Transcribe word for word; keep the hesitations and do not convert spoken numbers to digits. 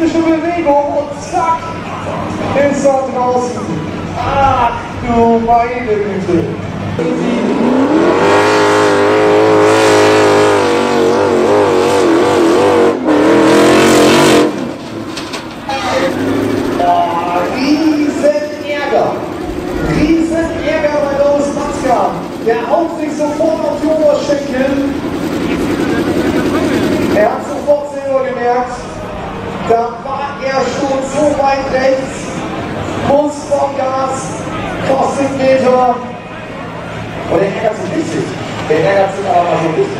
hektische Bewegung und zack, ist er draußen. Ach du meine Güte. Der haut sich sofort auf Jonas Schenkel. Er hat sofort selber gemerkt, da war er schon so weit rechts. Muss vom Gas, kostet Meter. Und er ärgert sich richtig. Der ärgert sich aber so richtig.